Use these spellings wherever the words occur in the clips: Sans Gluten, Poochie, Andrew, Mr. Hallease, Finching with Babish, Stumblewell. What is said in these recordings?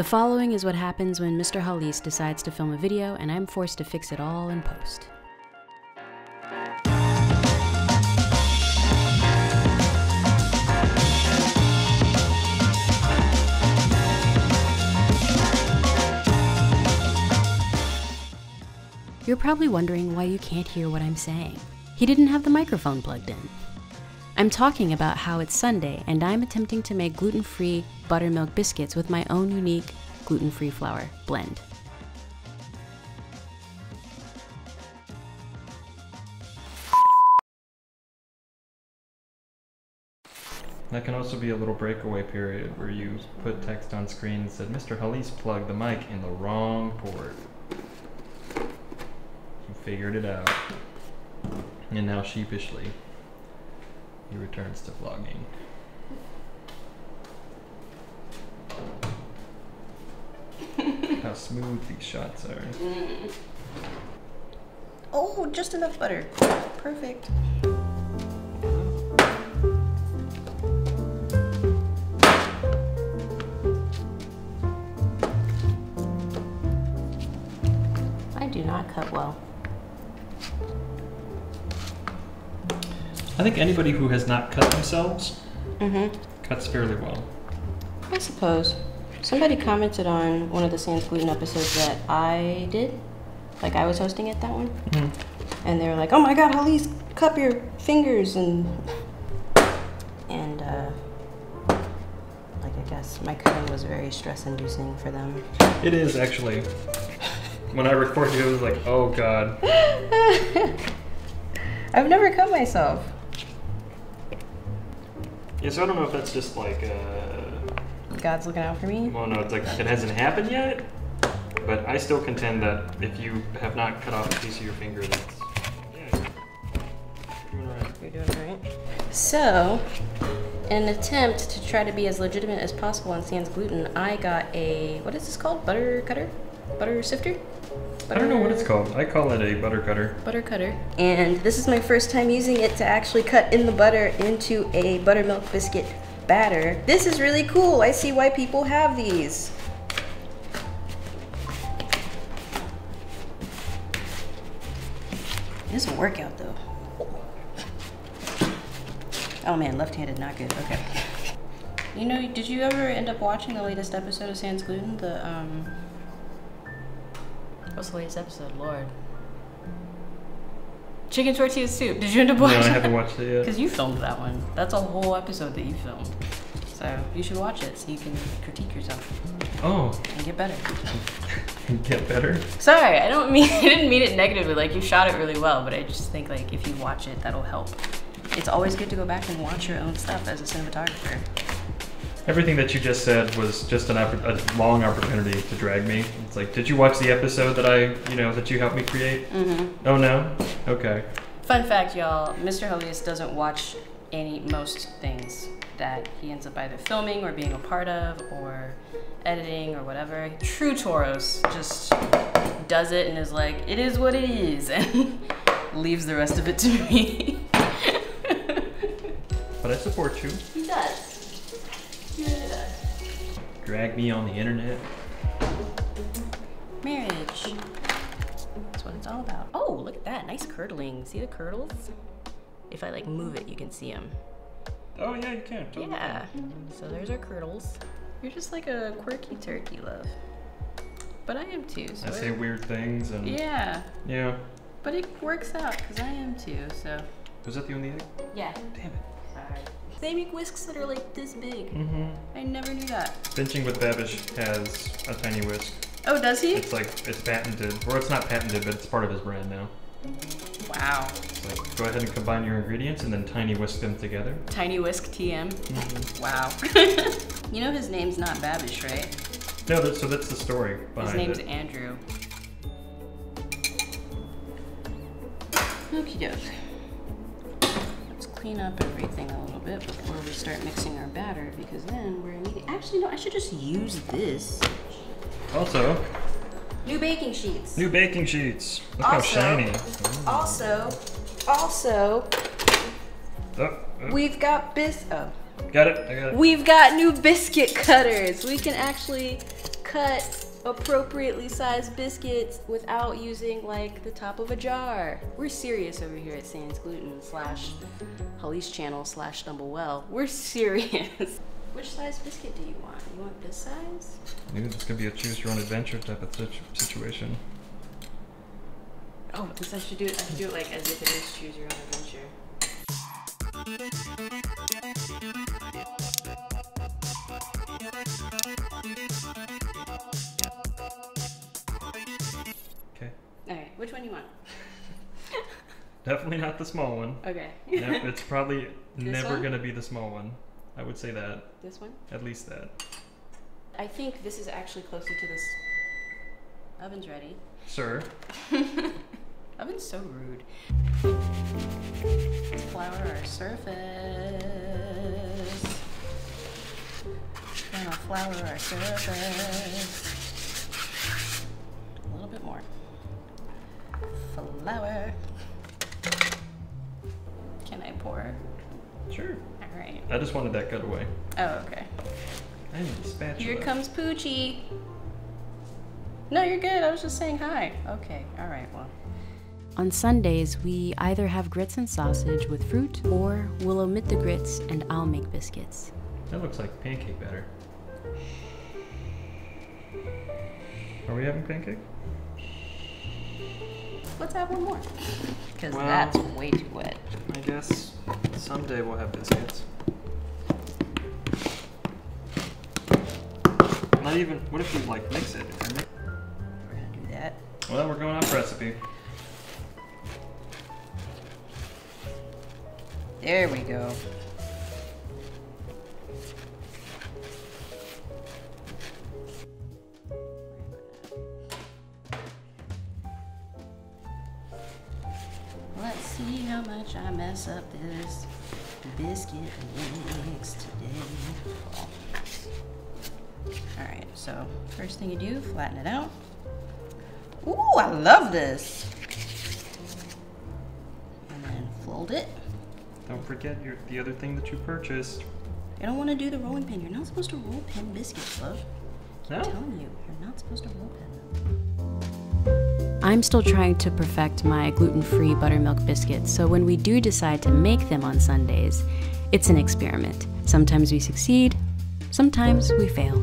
The following is what happens when Mr. Hallease decides to film a video and I'm forced to fix it all in post. You're probably wondering why you can't hear what I'm saying. He didn't have the microphone plugged in. I'm talking about how it's Sunday and I'm attempting to make gluten-free buttermilk biscuits with my own unique gluten-free flour blend. That can also be a little breakaway period where you put text on screen that said, Mr. Hallease plugged the mic in the wrong port. You figured it out. And now sheepishly, he returns to vlogging. How smooth these shots are. Mm. Oh, just enough butter. Perfect. I do not cut well. I think anybody who has not cut themselves cuts fairly well. I suppose. Somebody commented on one of the Sans Gluten episodes that I did. Like I was hosting it, that one. Mm-hmm. And they were like, oh my God, Hallease, cup your fingers. And like I guess my cutting was very stress inducing for them. It is actually. When I recorded it, I was like, oh God. I've never cut myself. Yeah, so I don't know if that's just like God's looking out for me? Well, no, it's like it hasn't happened yet, but I still contend that if you have not cut off a piece of your finger, that's... Yeah, you're doing right. You're doing right. So, in an attempt to try to be as legitimate as possible on Sans Gluten, I got a, what is this called? Butter cutter? Butter sifter? I don't know what it's called. I call it a butter cutter. Butter cutter. And this is my first time using it to actually cut in the butter into a buttermilk biscuit batter. This is really cool. I see why people have these. It doesn't work out though. Oh man, left-handed, not good. Okay. You know, did you ever end up watching the latest episode of Sans Gluten? The What's the latest episode, Lord? Chicken tortilla soup. Did you end up watching? No, I haven't watched it yet. Because you filmed that one. That's a whole episode that you filmed. So you should watch it so you can critique yourself. Oh. And get better. Get better? Sorry, I didn't mean it negatively. Like you shot it really well, but I just think like if you watch it, that'll help. It's always good to go back and watch your own stuff as a cinematographer. Everything that you just said was just a long opportunity to drag me. It's like, did you watch the episode that that you helped me create? Mm-hmm. Oh no? Okay. Fun fact, y'all, Mr. Hallease doesn't watch most things that he ends up either filming or being a part of or editing or whatever. True Tauros just does it and is like, it is what it is, and leaves the rest of it to me. But I support you. He does. Drag me on the internet. Marriage. That's what it's all about. Oh, look at that. Nice curdling. See the curdles? If I like move it, you can see them. Oh yeah, you can. Totally. Yeah. So there's our curdles. You're just like a quirky turkey, love. But I am too. So I say weird things and... Yeah. Yeah. But it works out because I am too, so. Was that the only egg? Yeah. Damn it. Sorry. They make whisks that are like this big. Mm-hmm. I never knew that. Finching with Babish has a tiny whisk. Oh, does he? It's like, it's patented. Or it's not patented, but it's part of his brand now. Wow. It's like, go ahead and combine your ingredients and then tiny whisk them together. Tiny whisk TM. Mm-hmm. Wow. You know his name's not Babish, right? No, so that's the story behind it. His name's Andrew. Okie doke. Clean up everything a little bit before we start mixing our batter, because then we're needing. Actually, no, I should just use this. Also, new baking sheets. New baking sheets. Look also, how shiny. Ooh. Also, we've got Got it. I got it. We've got new biscuit cutters. We can actually cut appropriately sized biscuits without using like the top of a jar. We're serious over here at Sans Gluten / Hallease channel / Stumblewell. We're serious. Which size biscuit do you want? You want this size? Maybe this could be a choose your own adventure type of situation. Oh, this I should do it like as if it is choose your own adventure. Okay. Alright, which one do you want? Definitely not the small one. Okay. Nope, it's probably never going to be the small one. I would say that. This one? At least that. I think this is actually closer to this. Oven's ready. Sure. Oven's so rude. Let's flour our surface. We're gonna flour our surface. A little bit more. Flour. Can I pour? Sure. All right. I just wanted that cut away. Oh, okay. I need a spatula. Here comes Poochie. No, you're good. I was just saying hi. Okay. All right. Well. On Sundays, we either have grits and sausage with fruit, or we'll omit the grits and I'll make biscuits. That looks like pancake batter. Are we having pancake? Let's have one more. Because well, that's way too wet. I guess someday we'll have biscuits. Not even, what if we like mix it? We're gonna do that. Well, we're going off recipe. There we go. Let's see how much I mess up this biscuit mix today. Alright, so first thing you do, flatten it out. Ooh, I love this! And then fold it. Don't forget the other thing that you purchased. You don't want to do the rolling pin. You're not supposed to roll pin biscuits, love. No? I'm telling you, you're not supposed to roll pin. I'm still trying to perfect my gluten-free buttermilk biscuits, so when we do decide to make them on Sundays, it's an experiment. Sometimes we succeed, sometimes we fail.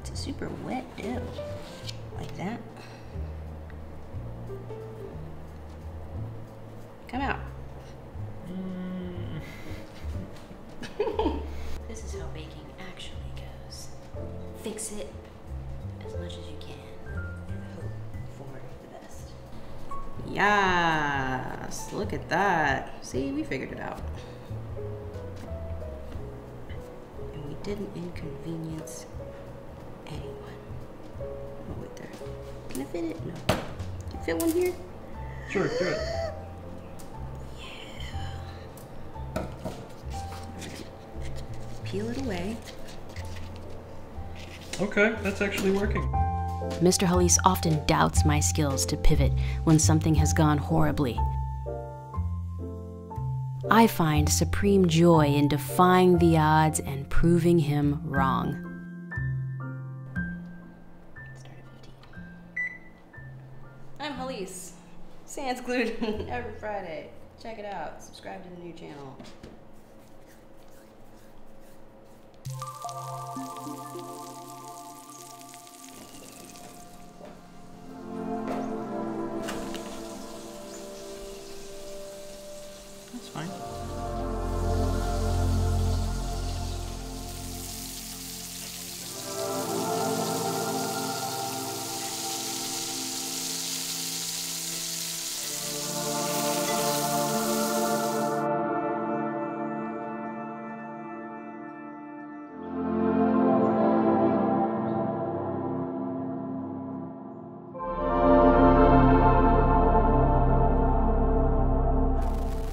It's a super wet dough, like that. Come out. This is how baking actually goes. Fix it as much as you can and hope for the best. Yes, look at that. See, we figured it out. And we didn't inconvenience anyone. Oh, wait there. Can I fit it? No. Can you fit one here? Sure, do it. Yeah. Peel it away. Okay, that's actually working. Mr. Hallease often doubts my skills to pivot when something has gone horribly. I find supreme joy in defying the odds and proving him wrong. Start at 15. I'm Hallease. Sans Gluten every Friday. Check it out. Subscribe to the new channel. That's fine.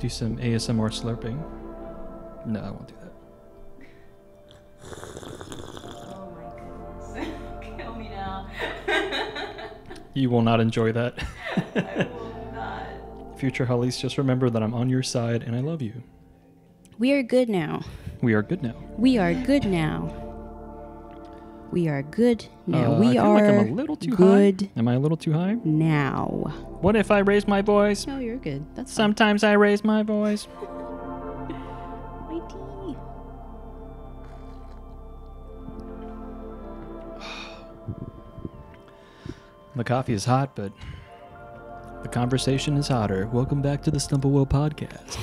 Do some ASMR slurping. No, I won't do that. Oh my goodness. Kill me now. You will not enjoy that. I will not. Future Hallease, just remember that I'm on your side and I love you. We are good now. We are good now. We are good now. We are good now. We are like I'm a little too good. High. Am I a little too high? Now. What if I raise my voice? No, you're good. That's sometimes fine. I raise my voice. My tea. The coffee is hot, but the conversation is hotter. Welcome back to the Stumblewell podcast.